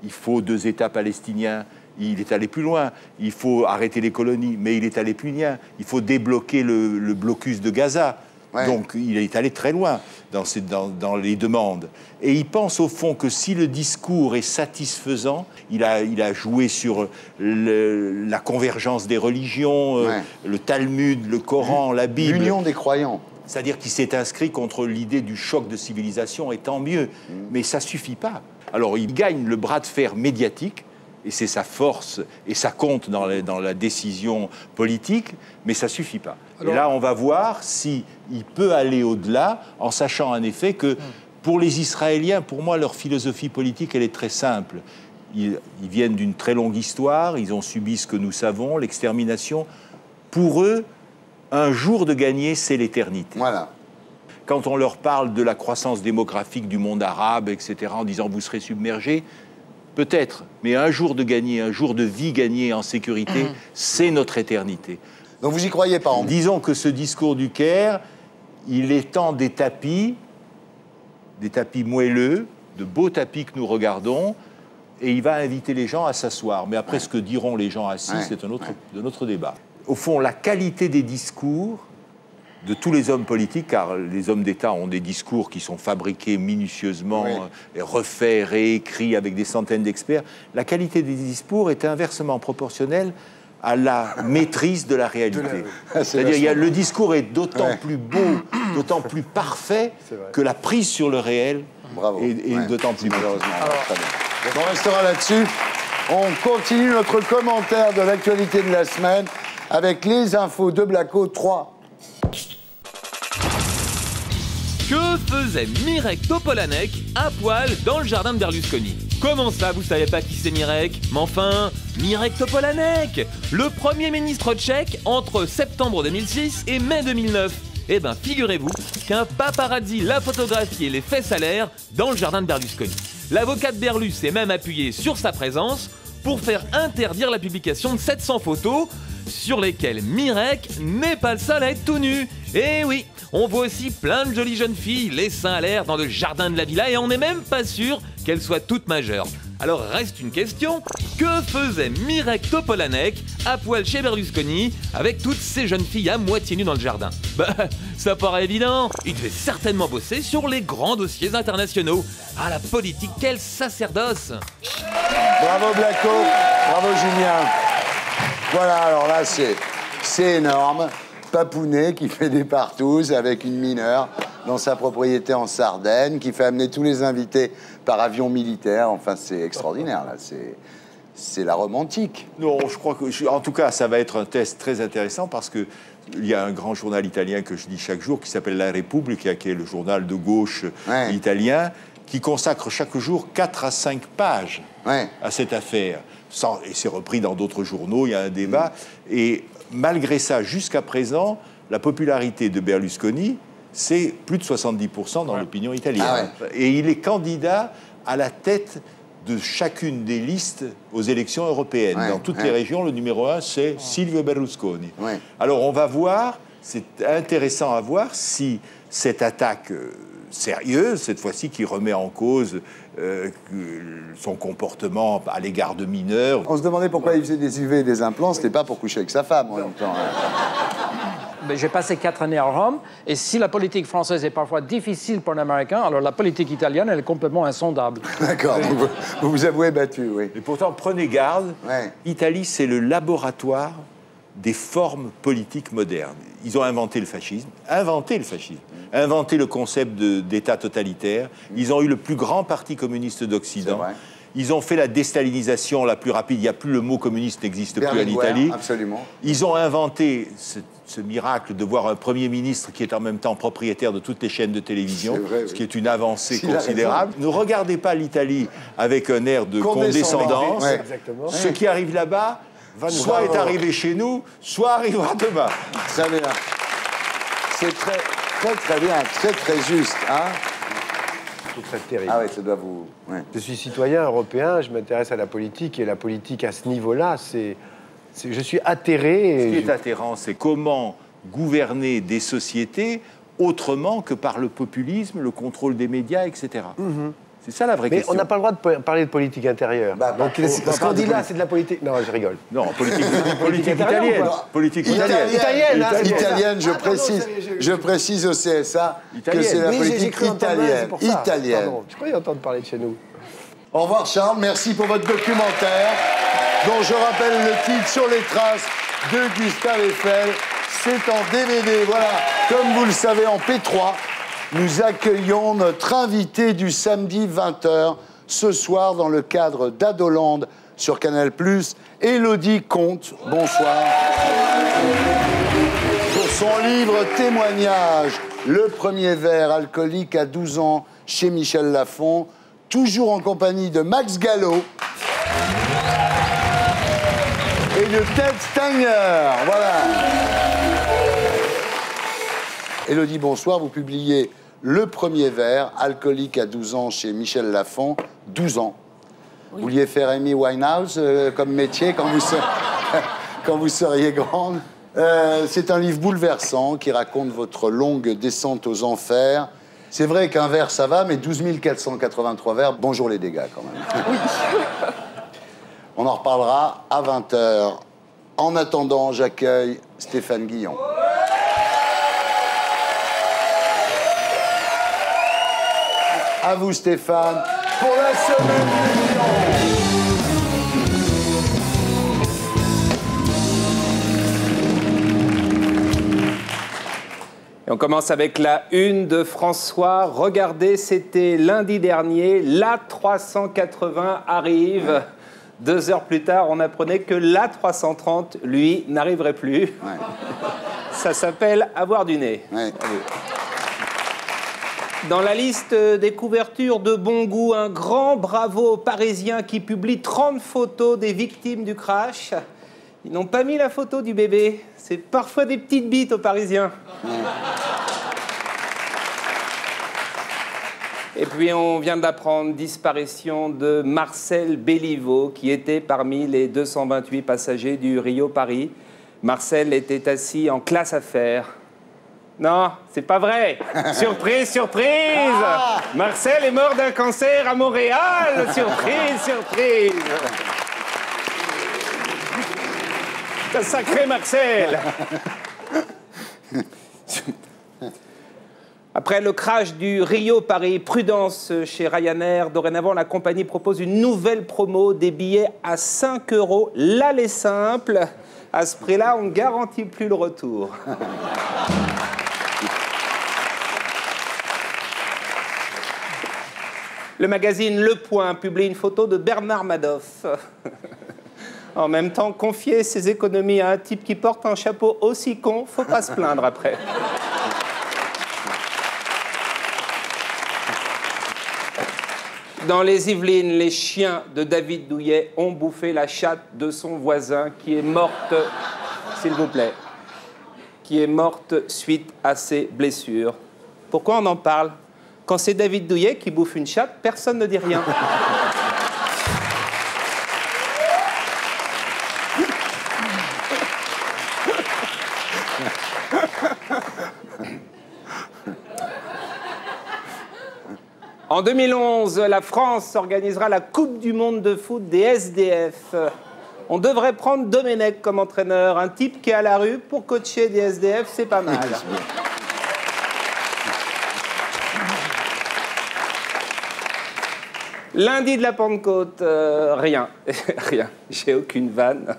il faut 2 États palestiniens, il est allé plus loin, il faut arrêter les colonies, mais il est allé plus loin, il faut débloquer le blocus de Gaza. Ouais. Donc il est allé très loin dans les demandes. Et il pense au fond que si le discours est satisfaisant, il a joué sur la convergence des religions, le Talmud, le Coran, la Bible. L'union des croyants. C'est-à-dire qu'il s'est inscrit contre l'idée du choc de civilisation, et tant mieux. Mais ça ne suffit pas. Alors il gagne le bras de fer médiatique, et c'est sa force, et ça compte dans la décision politique, mais ça ne suffit pas. Alors, et là, on va voir s'il peut aller au-delà, en sachant en effet que, pour les Israéliens, pour moi, leur philosophie politique, elle est très simple. Ils viennent d'une très longue histoire, ils ont subi ce que nous savons, l'extermination. Pour eux, un jour de gagner, c'est l'éternité. Voilà. Quand on leur parle de la croissance démographique du monde arabe, etc., en disant « vous serez submergés », peut-être, mais un jour de gagner, un jour de vie gagnée en sécurité, c'est notre éternité. Donc vous n'y croyez pas en... Disons que ce discours du Caire, il étend des tapis moelleux, de beaux tapis que nous regardons, et il va inviter les gens à s'asseoir. Mais après, ce que diront les gens assis, c'est un autre débat. Au fond, la qualité des discours de tous les hommes politiques, car les hommes d'État ont des discours qui sont fabriqués minutieusement, refaits, réécrits avec des centaines d'experts. La qualité des discours est inversement proportionnelle à la maîtrise de la réalité. C'est-à-dire le discours est d'autant plus beau, d'autant plus parfait que la prise sur le réel est d'autant plus malheureusement. On restera là-dessus. On continue notre commentaire de l'actualité de la semaine avec les infos de Blacko 3. Que faisait Mirek Topolanek à poil dans le jardin de Berlusconi? Comment ça, vous savez pas qui c'est Mirek? Mais enfin, Mirek Topolanek, le premier ministre tchèque entre septembre 2006 et mai 2009. Eh ben, figurez-vous qu'un paparazzi l'a photographié les fesses à l'air dans le jardin de Berlusconi. L'avocat de Berlus s'est même appuyé sur sa présence pour faire interdire la publication de 700 photos sur lesquelles Mirek n'est pas le seul à être tout nu. Et oui, on voit aussi plein de jolies jeunes filles, les seins à l'air dans le jardin de la villa, et on n'est même pas sûr qu'elles soient toutes majeures. Alors reste une question, que faisait Mirek Topolanek à poil chez Berlusconi avec toutes ces jeunes filles à moitié nues dans le jardin? Bah, ça paraît évident, il devait certainement bosser sur les grands dossiers internationaux. Ah, la politique, quel sacerdoce! Bravo Blacko, bravo Julien. Voilà, alors là c'est énorme. Papounet qui fait des partouzes avec une mineure dans sa propriété en Sardaigne, qui fait amener tous les invités par avion militaire. Enfin, c'est extraordinaire, là. C'est la romantique. Non, je crois que... En tout cas, ça va être un test très intéressant parce que il y a un grand journal italien que je lis chaque jour qui s'appelle La République, qui est le journal de gauche italien, qui consacre chaque jour 4 à 5 pages à cette affaire. Et c'est repris dans d'autres journaux, il y a un débat. Et malgré ça, jusqu'à présent, la popularité de Berlusconi, c'est plus de 70% dans l'opinion italienne. Ah ouais. Et il est candidat à la tête de chacune des listes aux élections européennes. Ouais. Dans toutes les régions, le numéro 1, c'est Silvio Berlusconi. Ouais. Alors on va voir, c'est intéressant à voir si cette attaque sérieuse, cette fois-ci, qui remet en cause son comportement à l'égard de mineurs... On se demandait pourquoi il faisait des UV et des implants, c'était pas pour coucher avec sa femme en même temps. J'ai passé 4 années à Rome, et si la politique française est parfois difficile pour l'américain, alors la politique italienne, elle est complètement insondable. D'accord, oui. Vous vous avouez battu, oui. Et pourtant, prenez garde, Italie, c'est le laboratoire des formes politiques modernes. Ils ont inventé le fascisme, inventé le concept d'État totalitaire. Ils ont eu le plus grand parti communiste d'Occident. Ils ont fait la déstalinisation la plus rapide. Il n'y a plus, le mot communiste n'existe plus en Italie. Absolument. Ils ont inventé ce miracle de voir un Premier ministre qui est en même temps propriétaire de toutes les chaînes de télévision, ce qui est une avancée considérable. Ne regardez pas l'Italie avec un air de condescendance. Ce qui arrive là-bas, soit est arrivé chez nous, soit arrivera demain. Très bien. C'est très, très, très bien, très, très juste, hein? Très terrible. Ah oui, ça doit vous... Ouais. Je suis citoyen européen, je m'intéresse à la politique, et la politique à ce niveau-là, je suis atterré... Ce qui est atterrant, c'est comment gouverner des sociétés autrement que par le populisme, le contrôle des médias, etc. C'est ça la vraie question. Mais on n'a pas le droit de parler de politique intérieure. Donc, ce qu'on dit là, c'est de la politique... Non, je rigole. Non, politique italienne. Politique italienne, je précise au CSA que c'est la politique italienne. Italienne. Je croyais entendre parler de chez nous. Au revoir, Charles. Merci pour votre documentaire, dont je rappelle le titre, Sur les traces de Gustave Eiffel. C'est en DVD. Voilà, comme vous le savez, en P3. Nous accueillons notre invité du samedi 20 h, ce soir dans le cadre d'Adoland sur Canal+, Elodie Comte. Bonsoir. Pour son livre Témoignage, le premier verre alcoolique à 12 ans chez Michel Lafon, toujours en compagnie de Max Gallo et de Ted Stanger. Voilà. Elodie, bonsoir. Vous publiez Le premier verre, alcoolique à 12 ans chez Michel Lafon, 12 ans. Oui. Vous vouliez faire Amy Winehouse comme métier quand vous, quand vous seriez grande. C'est un livre bouleversant qui raconte votre longue descente aux enfers. C'est vrai qu'un verre, ça va, mais 12 483 verres, bonjour les dégâts quand même. Oui. On en reparlera à 20 h. En attendant, j'accueille Stéphane Guillon. À vous, Stéphane, pour la semaine million. Et on commence avec la une de François. Regardez, c'était lundi dernier. La 380 arrive. 2 heures plus tard, on apprenait que l'A330, lui, n'arriverait plus. Ouais. Ça s'appelle avoir du nez. Ouais. Dans la liste des couvertures de bon goût, un grand bravo aux Parisiens qui publie 30 photos des victimes du crash. Ils n'ont pas mis la photo du bébé. C'est parfois des petites bites aux Parisiens. Ouais. Et puis on vient d'apprendre disparition de Marcel Béliveau, qui était parmi les 228 passagers du Rio-Paris. Marcel était assis en classe affaires. Non, c'est pas vrai. Surprise, surprise. Ah, Marcel est mort d'un cancer à Montréal. Surprise, surprise. Un sacré Marcel. Après le crash du Rio-Paris, prudence chez Ryanair. Dorénavant, la compagnie propose une nouvelle promo, des billets à 5 € l'aller simple. À ce prix-là, on ne garantit plus le retour. Le magazine Le Point publie une photo de Bernard Madoff. En même temps, confier ses économies à un type qui porte un chapeau aussi con, faut pas se plaindre après. Dans les Yvelines, les chiens de David Douillet ont bouffé la chatte de son voisin qui est morte, s'il vous plaît, qui est morte suite à ses blessures. Pourquoi on en parle? Quand c'est David Douillet qui bouffe une chatte, personne ne dit rien. En 2011, la France organisera la Coupe du Monde de foot des SDF. On devrait prendre Domenech comme entraîneur. Un type qui est à la rue pour coacher des SDF, c'est pas mal. Lundi de la Pentecôte, rien. Rien. J'ai aucune vanne,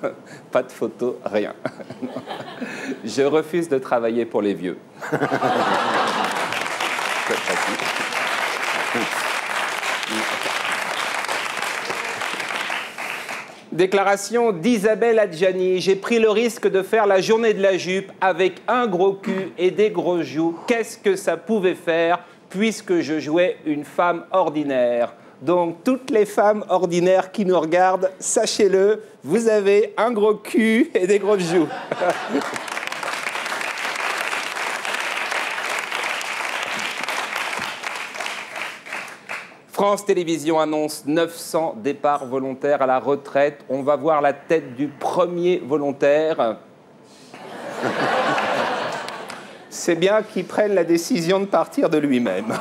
pas de photo, rien. Je refuse de travailler pour les vieux. Déclaration d'Isabelle Adjani. J'ai pris le risque de faire la journée de la jupe avec un gros cul et des gros joues. Qu'est-ce que ça pouvait faire puisque je jouais une femme ordinaire? Donc toutes les femmes ordinaires qui nous regardent, sachez-le, vous avez un gros cul et des gros joues. France Télévisions annonce 900 départs volontaires à la retraite. On va voir la tête du premier volontaire. C'est bien qu'il prenne la décision de partir de lui-même.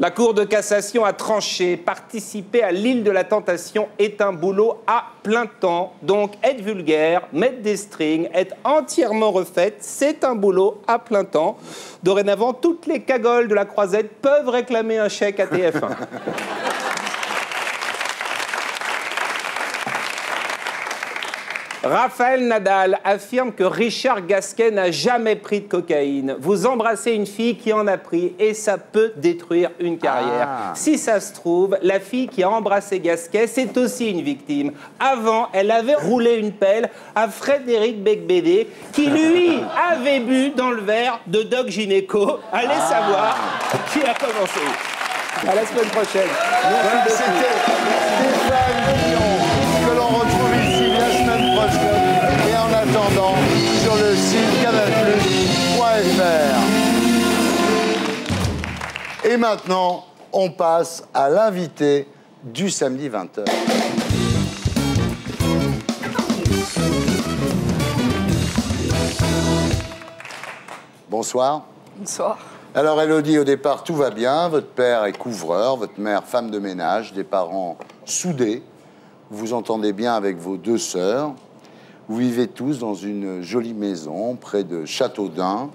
La Cour de cassation a tranché. Participer à l'île de la tentation est un boulot à plein temps. Donc, être vulgaire, mettre des strings, être entièrement refaite, c'est un boulot à plein temps. Dorénavant, toutes les cagoles de la Croisette peuvent réclamer un chèque à TF1. Raphaël Nadal affirme que Richard Gasquet n'a jamais pris de cocaïne. Vous embrassez une fille qui en a pris et ça peut détruire une carrière. Ah. Si ça se trouve, la fille qui a embrassé Gasquet, c'est aussi une victime. Avant, elle avait roulé une pelle à Frédéric Becbédé qui, lui, avait bu dans le verre de Doc Gynéco. Allez savoir qui a commencé. À la semaine prochaine. Merci beaucoup. Et en attendant, sur le site Canal+.fr. Et maintenant, on passe à l'invité du samedi 20 h. Bonsoir. Bonsoir. Alors Elodie, au départ, tout va bien. Votre père est couvreur, votre mère femme de ménage, des parents soudés. Vous entendez bien avec vos 2 sœurs. Vous vivez tous dans une jolie maison près de Châteaudun.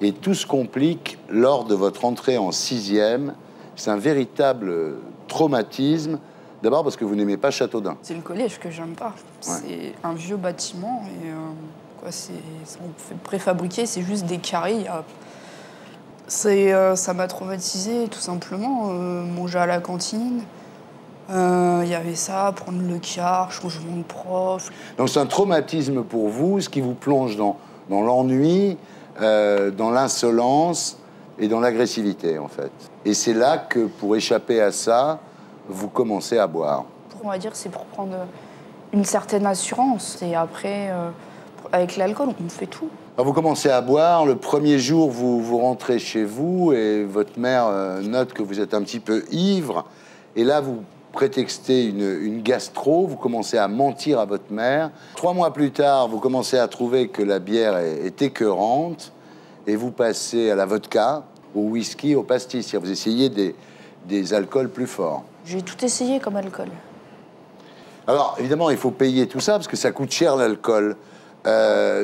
Et tout se complique lors de votre entrée en 6e. C'est un véritable traumatisme. D'abord parce que vous n'aimez pas Châteaudun. C'est le collège que j'aime pas. Ouais. C'est un vieux bâtiment. Et quoi, c'est préfabriqué, c'est juste des carrés. Ça m'a traumatisée, tout simplement. Manger à la cantine, il y avait ça, prendre le quart, changement de prof. Donc c'est un traumatisme pour vous, ce qui vous plonge dans l'ennui, dans l'insolence et dans l'agressivité, en fait. Et c'est là que, pour échapper à ça, vous commencez à boire. On va dire c'est pour prendre une certaine assurance. Et après, avec l'alcool, on fait tout. Alors vous commencez à boire, le premier jour, vous rentrez chez vous et votre mère note que vous êtes un petit peu ivre. Et là, vous prétextez une gastro, vous commencez à mentir à votre mère. 3 mois plus tard, vous commencez à trouver que la bière est écœurante et vous passez à la vodka, au whisky, au pastis. Vous essayez des alcools plus forts. J'ai tout essayé comme alcool. Alors, évidemment, il faut payer tout ça parce que ça coûte cher, l'alcool.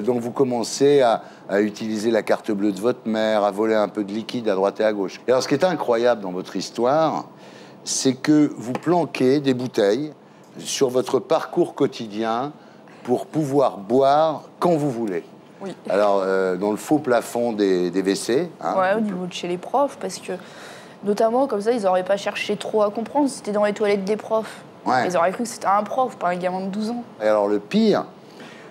Donc, vous commencez à utiliser la carte bleue de votre mère, à voler un peu de liquide à droite et à gauche. Et alors, ce qui est incroyable dans votre histoire, c'est que vous planquez des bouteilles sur votre parcours quotidien pour pouvoir boire quand vous voulez. Oui. Alors, dans le faux plafond des WC. Hein, ouais, au niveau de chez les profs, parce que, notamment, comme ça, ils n'auraient pas cherché trop à comprendre. C'était dans les toilettes des profs. Ouais. Ils auraient cru que c'était un prof, pas un gamin de 12 ans. Et alors le pire,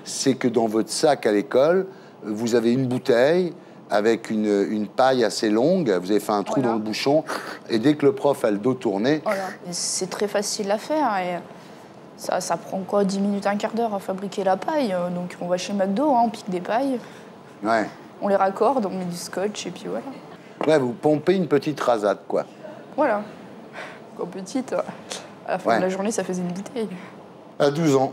c'est que dans votre sac à l'école, vous avez une bouteille avec une paille assez longue, vous avez fait un trou dans le bouchon, et dès que le prof a le dos tourné... C'est très facile à faire, et ça prend quoi, 10 minutes, un quart d'heure à fabriquer la paille. Donc on va chez McDo, hein, on pique des pailles, on les raccorde, on met du scotch, et puis voilà. Ouais, vous pompez une petite rasade, quoi. Voilà, encore petite... À la fin de la journée, ça faisait une bouteille. À 12 ans.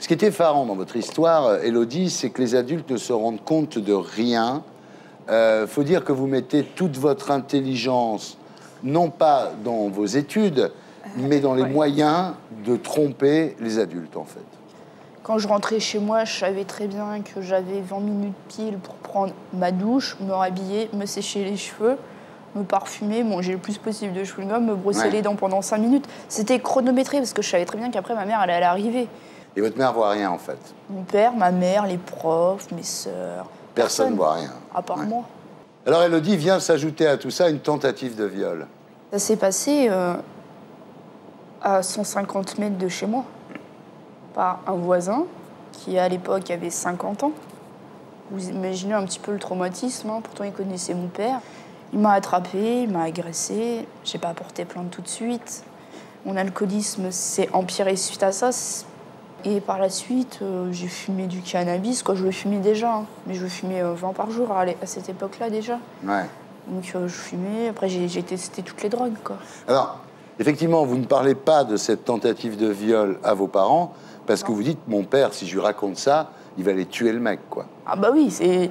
Ce qui est effarant dans votre histoire, Elodie, c'est que les adultes ne se rendent compte de rien. Faut dire que vous mettez toute votre intelligence, non pas dans vos études, mais dans les moyens de tromper les adultes, en fait. Quand je rentrais chez moi, je savais très bien que j'avais 20 minutes pile pour prendre ma douche, me rhabiller, me sécher les cheveux, me parfumer, manger le plus possible de chewing-gum, me brosser les dents pendant 5 minutes. C'était chronométré, parce que je savais très bien qu'après, ma mère, elle allait arriver. Et votre mère voit rien, en fait? Mon père, ma mère, les profs, mes sœurs... Personne ne voit rien. À part moi. Alors, Elodie vient s'ajouter à tout ça une tentative de viol. Ça s'est passé à 150 mètres de chez moi, par un voisin qui, à l'époque, avait 50 ans. Vous imaginez un petit peu le traumatisme, hein. Pourtant, il connaissait mon père. Il m'a attrapé, il m'a agressé. J'ai pas porté plainte tout de suite. Mon alcoolisme s'est empiré suite à ça. Et par la suite, j'ai fumé du cannabis. Je le fumais déjà, hein. Mais je fumais 20 par jour à cette époque-là déjà. Ouais. Donc je fumais. Après, j'ai testé toutes les drogues, quoi. Alors, effectivement, vous ne parlez pas de cette tentative de viol à vos parents parce que vous dites, mon père, si je lui raconte ça, il va aller tuer le mec, quoi. Ah bah oui, c'est...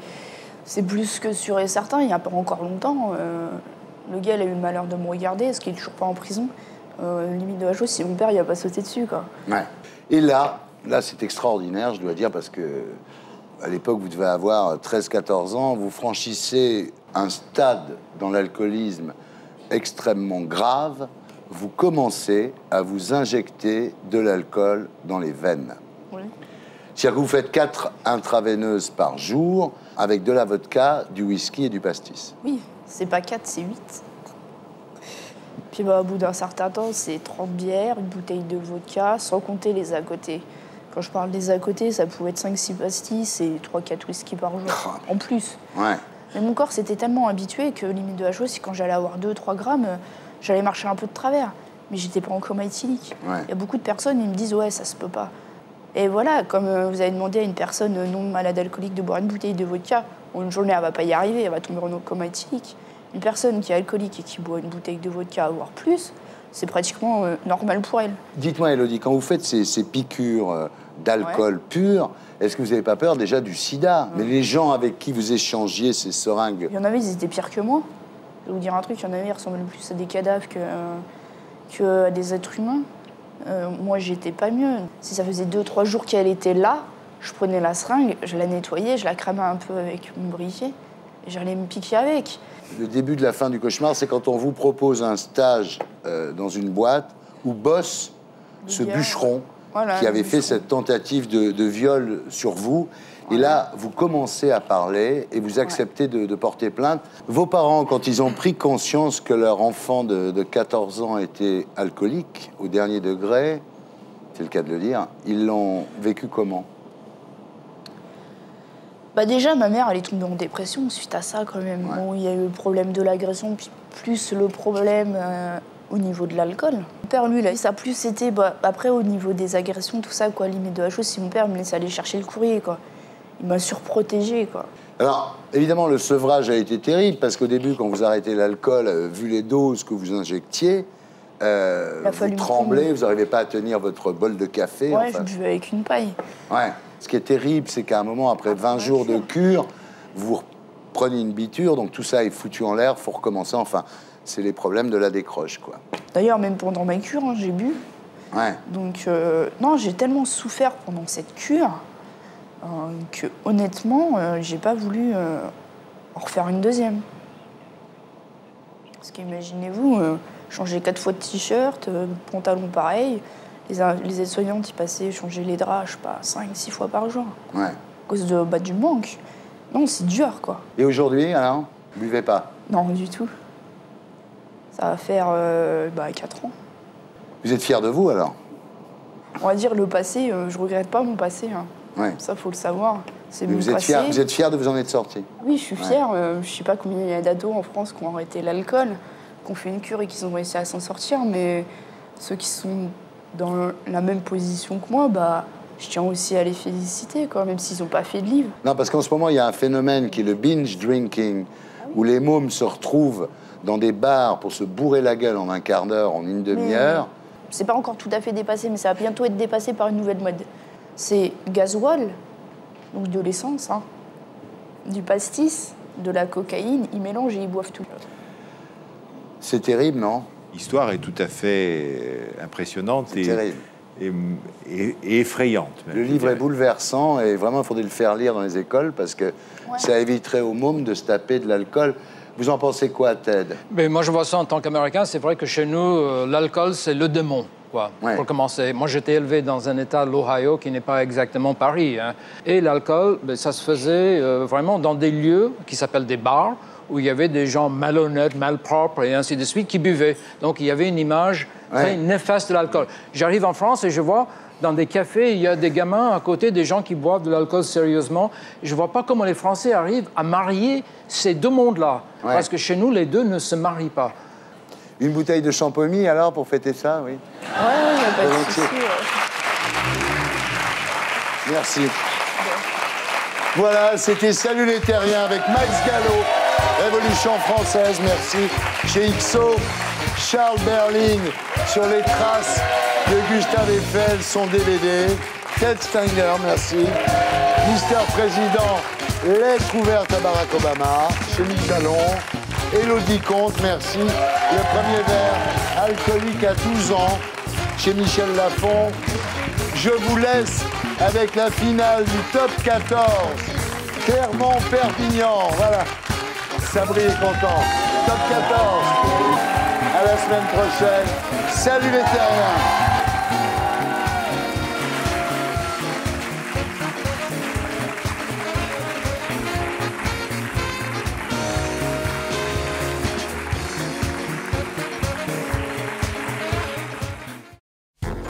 C'est plus que sûr et certain, il n'y a pas encore longtemps. Le gars, il a eu le malheur de me regarder, est-ce qu'il n'est toujours pas en prison? Limite de la chose, si mon père, il n'a pas sauté dessus, quoi. Ouais. Et là, c'est extraordinaire, je dois dire, parce que à l'époque, vous devez avoir 13-14 ans, vous franchissez un stade dans l'alcoolisme extrêmement grave, vous commencez à vous injecter de l'alcool dans les veines. Oui. C'est-à-dire que vous faites 4 intraveineuses par jour avec de la vodka, du whisky et du pastis. Oui, c'est pas 4, c'est 8. Puis au bout d'un certain temps, c'est 30 bières, une bouteille de vodka, sans compter les à côté. Quand je parle des à côté, ça pouvait être 5-6 pastis et 3-4 whisky par jour, en plus. Ouais. Mais mon corps s'était tellement habitué que limite de la chose, c'est quand j'allais avoir 2-3 grammes, j'allais marcher un peu de travers. Mais j'étais pas en coma éthylique. Ouais. Il y a beaucoup de personnes qui me disent « ouais, ça se peut pas ». Et voilà, comme vous avez demandé à une personne non malade alcoolique de boire une bouteille de vodka, une journée, elle va pas y arriver, elle va tomber en coma éthylique. Une personne qui est alcoolique et qui boit une bouteille de vodka, voire plus, c'est pratiquement normal pour elle. Dites-moi, Elodie, quand vous faites ces piqûres d'alcool pur, est-ce que vous n'avez pas peur déjà du sida? Mais les gens avec qui vous échangiez ces seringues... Il y en avait, ils étaient pires que moi. Je vais vous dire un truc, il y en avait, ils ressemblaient plus à des cadavres que à des êtres humains. Moi, j'étais pas mieux. Si ça faisait 2-3 jours qu'elle était là, je prenais la seringue, je la nettoyais, je la cramais un peu avec mon briquet, et j'allais me piquer avec. Le début de la fin du cauchemar, c'est quand on vous propose un stage dans une boîte où bosse ce bûcheron qui avait fait cette tentative de viol sur vous Et là, vous commencez à parler et vous acceptez de porter plainte. Vos parents, quand ils ont pris conscience que leur enfant de 14 ans était alcoolique, au dernier degré, c'est le cas de le dire, ils l'ont vécu comment? Bah déjà, ma mère, elle est tombée en dépression suite à ça, quand même. Ouais. Bon, il y a eu le problème de l'agression, puis plus le problème au niveau de l'alcool. Mon père, lui, là, ça plus c'était... Bah, après, au niveau des agressions, tout ça, quoi, limite de la chose, si mon père me laissait aller chercher le courrier, quoi. Il m'a surprotégée, quoi. Alors, évidemment, le sevrage a été terrible, parce qu'au début, quand vous arrêtez l'alcool, vu les doses que vous injectiez, vous tremblez, vous n'arrivez pas à tenir votre bol de café. Ouais, enfin. Je buvais avec une paille. Ouais. Ce qui est terrible, c'est qu'à un moment, après 20 jours de cure, vous prenez une biture, donc tout ça est foutu en l'air, il faut recommencer. Enfin, c'est les problèmes de la décroche, quoi. D'ailleurs, même pendant ma cure, hein, j'ai bu. Ouais. Donc, non, j'ai tellement souffert pendant cette cure que, honnêtement, j'ai pas voulu en refaire une deuxième. Parce qu'imaginez-vous, changer 4 fois de t-shirt, pantalon pareil... Les aides-soignantes, ils passaient changer les draps, je sais pas, 5-6 fois par jour. Ouais. À cause de, bah, du manque. Non, c'est dur, quoi. Et aujourd'hui, alors, vous buvez pas? Non, du tout. Ça va faire 4 ans. Vous êtes fiers de vous, alors? On va dire le passé, je regrette pas mon passé. Hein. Ouais. Ça, faut le savoir. C'est mon passé. Vous êtes fiers de vous en être sortis? Oui, je suis fière. Je sais pas combien il y a d'ados en France qui ont arrêté l'alcool, qui ont fait une cure et qui ont réussi à s'en sortir, mais ceux qui sont... dans la même position que moi, bah, je tiens aussi à les féliciter, quoi, même s'ils n'ont pas fait de livre. Non, parce qu'en ce moment, il y a un phénomène qui est le binge drinking, où les mômes se retrouvent dans des bars pour se bourrer la gueule en un quart d'heure, en une demi-heure. C'est pas encore tout à fait dépassé, mais ça va bientôt être dépassé par une nouvelle mode. C'est gasoil, donc de l'essence, hein, du pastis, de la cocaïne, ils mélangent et ils boivent tout. C'est terrible, non ? L'histoire est tout à fait impressionnante et effrayante. Même. Le livre est bouleversant et vraiment, il faudrait le faire lire dans les écoles parce que ça éviterait aux mômes de se taper de l'alcool. Vous en pensez quoi, Ted? Mais moi, je vois ça en tant qu'Américain. C'est vrai que chez nous, l'alcool, c'est le démon, quoi, pour commencer. Moi, j'étais élevé dans un état, l'Ohio, qui n'est pas exactement Paris. Hein. Et l'alcool, ça se faisait vraiment dans des lieux qui s'appellent des bars, où il y avait des gens malhonnêtes, malpropres, et ainsi de suite, qui buvaient. Donc, il y avait une image très néfaste de l'alcool. J'arrive en France et je vois, dans des cafés, il y a des gamins à côté, des gens qui boivent de l'alcool sérieusement. Je ne vois pas comment les Français arrivent à marier ces deux mondes-là. Ouais. Parce que chez nous, les deux ne se marient pas. Une bouteille de champomy, alors, pour fêter ça, oui. Ouais, il n'y a pas de souci. Merci. Voilà, c'était Salut les terriens avec Max Gallo. Révolution française, merci. Chez XO, Charles Berling, sur les traces de Gustave Eiffel, son DVD. Ted Stanger, merci. Mister Président, lettre couverte à Barack Obama, chez Michalon. Elodie Comte, merci. Le premier verre, alcoolique à 12 ans, chez Michel Lafon. Je vous laisse avec la finale du Top 14. Clermont-Perpignan, voilà. Sabri est content. Top 14. À la semaine prochaine. Salut les terriens.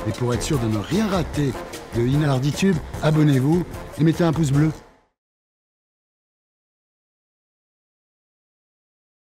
Et pour être sûr de ne rien rater de Inarditube, abonnez-vous et mettez un pouce bleu.